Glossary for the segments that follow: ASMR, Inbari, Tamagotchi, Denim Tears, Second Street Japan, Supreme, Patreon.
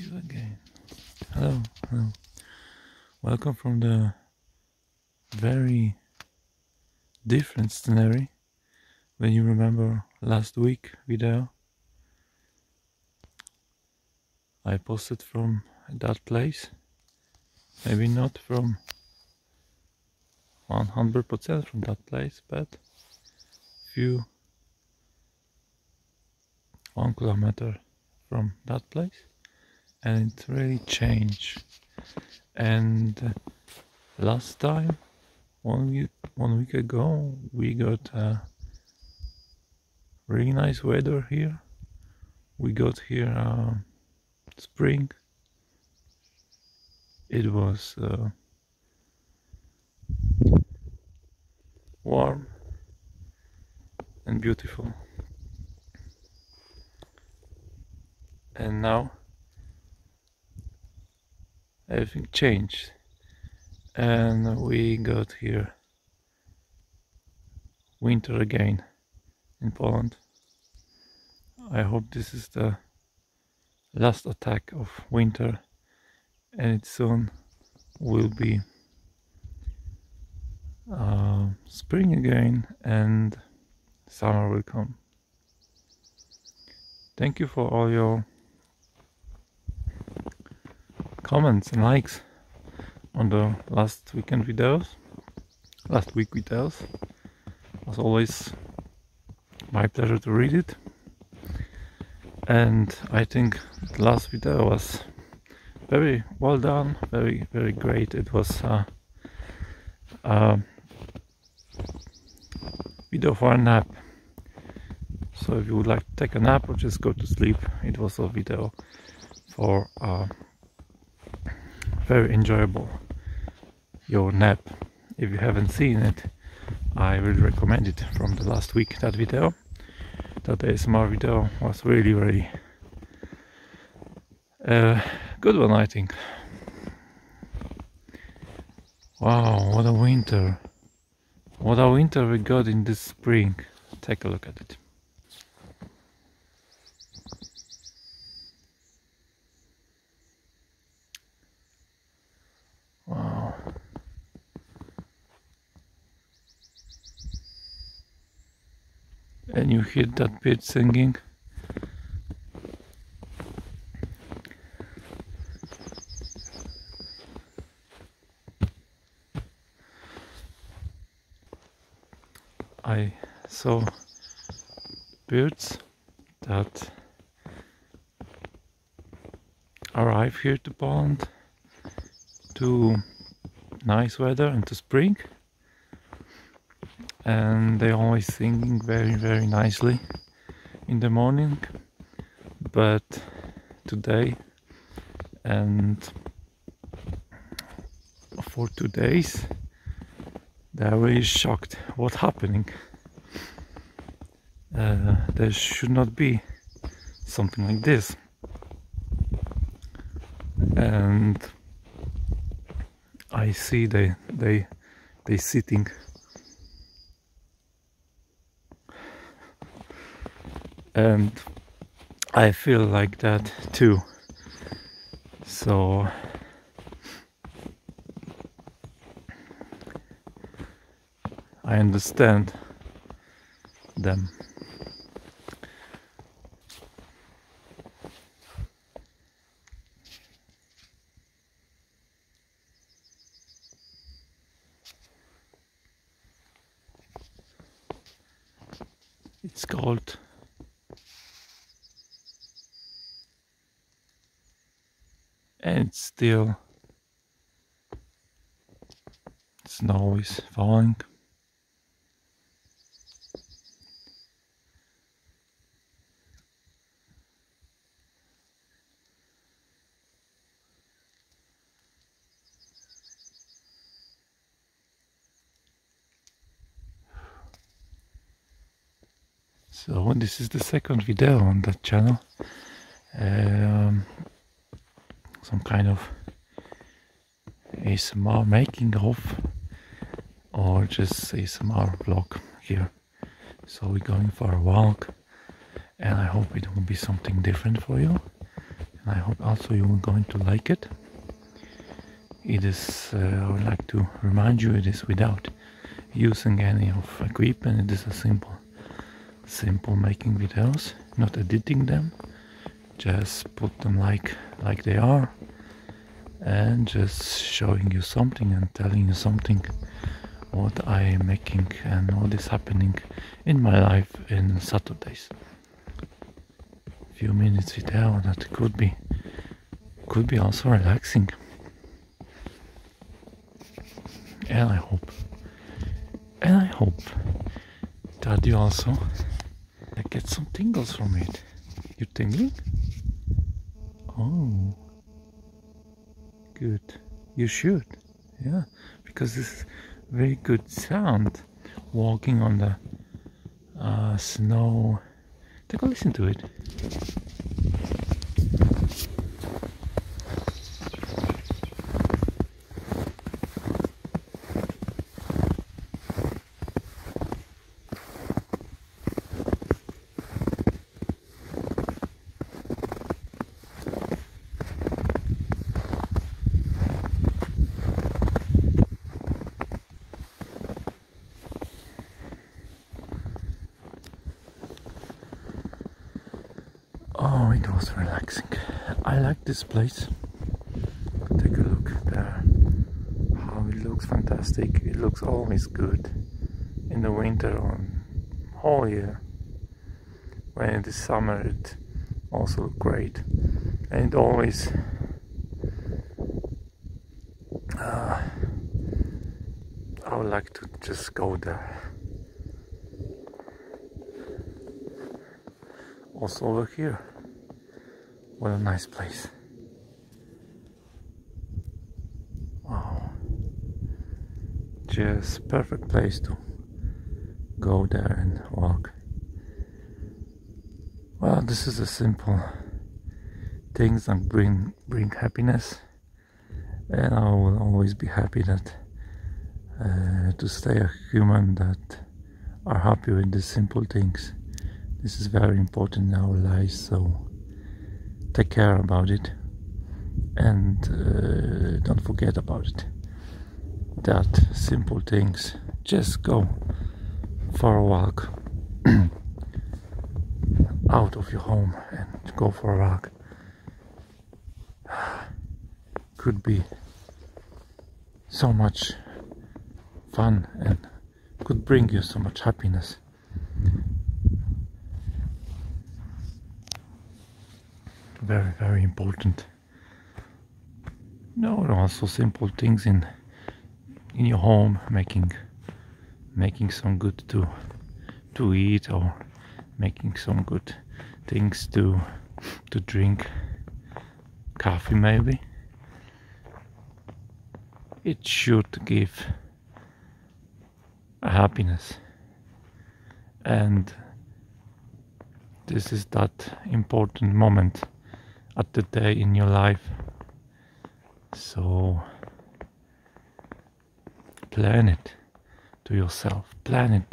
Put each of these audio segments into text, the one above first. see you again. Hello, hello. Welcome from the very different scenario when you remember last week video I posted from that place. Maybe not from 100% from that place, but few 1 kilometer from that place, and it really changed. And last time, one week ago, we got really nice weather here. We got here spring. It was warm and beautiful. And now everything changed, and we got here winter again in Poland. I hope this is the last attack of winter, and it soon will be spring again, and summer will come. Thank you for all your comments and likes on the last week videos. As always, my pleasure to read it, and I think the last video was very well done, very great. It was a video for a nap, so if you would like to take a nap or just go to sleep, it was a video for very enjoyable your nap. If you haven't seen it, I will recommend it from the last week. That video, that ASMR video, was really good one, I think. Wow, what a winter, what a winter we got in this spring. Take a look at it. And you hear that bird singing. I saw birds that arrive here to Poland to nice weather and to spring, and they always singing very nicely in the morning. But today and for 2 days they're really shocked what's happening. There should not be something like this, and I see they sitting and I feel like that too. So I understand them. It's cold. And it's still snow is falling. So this is the second video on that channel. Some kind of ASMR making of, or just ASMR vlog here. So we're going for a walk, and I hope it will be something different for you. And I hope also you are going to like it. It is, I would like to remind you, it is without using any of equipment. It is a simple making videos, not editing them, just put them like they are, and just showing you something and telling you something what I am making and what is happening in my life in Saturdays. Few minutes video that could be also relaxing, and I hope that you also get some tingles from it. You tingling? Oh, good. You should, yeah, because this is very good sound. Walking on the snow. Take a listen to it. Oh, it was relaxing. I like this place. Take a look there. How it looks fantastic. It looks always good in the winter or whole year. When it is summer, it also looks great. And it always I would like to just go there. Also over here. What a nice place. Wow. Just perfect place to go there and walk. Well, this is the simple things that bring happiness. And I will always be happy that to stay a human that are happy with the simple things. This is very important in our lives, so take care about it and don't forget about it. That simple things, just go for a walk out of your home and go for a walk. Could be so much fun and could bring you so much happiness. Very, very important. No, also simple things in your home, making some good to eat, or making some good things to drink. Coffee maybe. It should give happiness, and this is that important moment at the day in your life, so plan it to yourself. Plan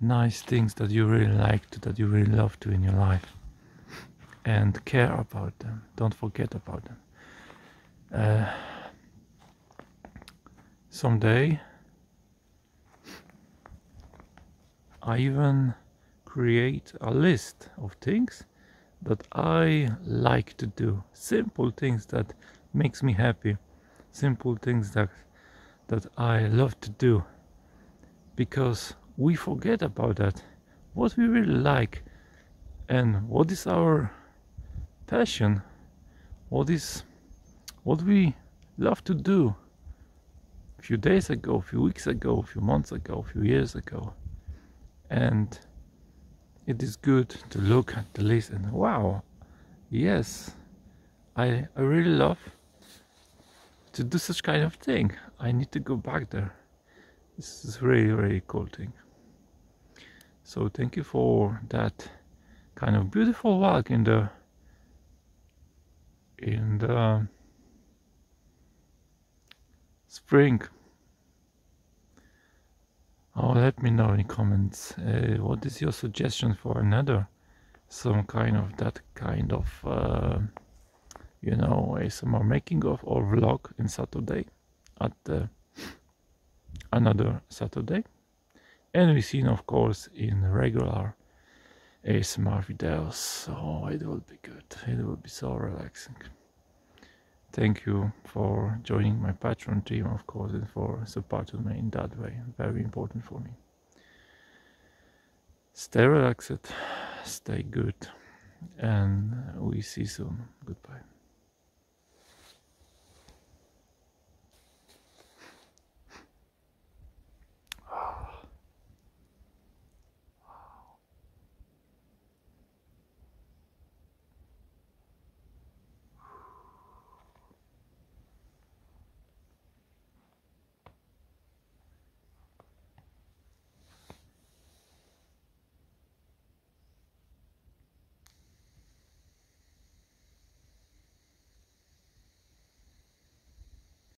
nice things that you really like to, that you really love to in your life, and care about them. Don't forget about them. Someday I even create a list of things that I like to do. Simple things that makes me happy. Simple things that I love to do. Because we forget about that. What we really like and what is our passion. What we love to do. A few days ago, a few weeks ago, a few months ago, a few years ago. And it is good to look at the list and wow, yes, I really love to do such kind of thing. I need to go back there. This is really, really cool thing. So thank you for that kind of beautiful walk in the spring. let me know in the comments what is your suggestion for another some kind of that kind of you know, ASMR making of or vlog in Saturday at another Saturday, and we've seen of course in regular ASMR videos. So it will be good, it will be so relaxing. Thank you for joining my Patreon team, of course, and for supporting me in that way. Very important for me. Stay relaxed, stay good, and we see you soon. Goodbye.